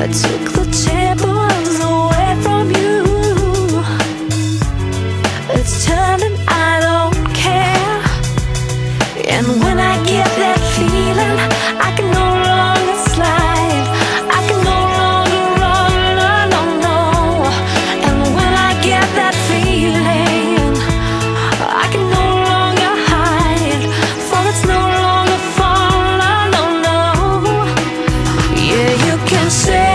I took the tables away from you. It's time that I don't care. And when I get that feeling, I can no longer slide. I can no longer run, no. And when I get that feeling, I can no longer hide, for it's no longer fun, no. Yeah, you can say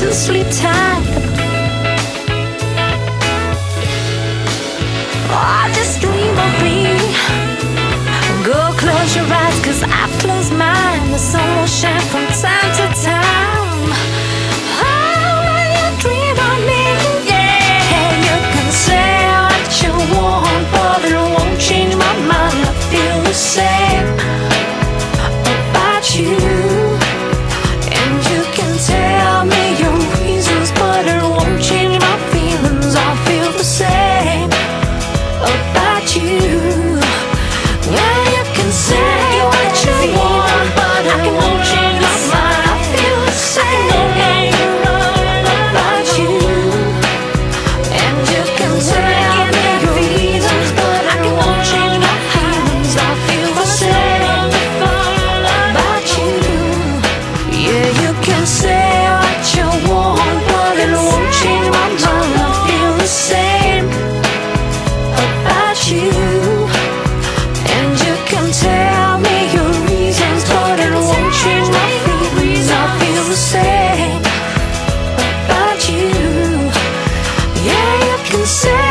to sleep tight. I just dream of being. Go close your eyes, cause I've closed mine. The sun will shine from time to time. Oh, you dream of me, yeah. And you can say what you want, but it won't change my mind. I feel the same about you. Say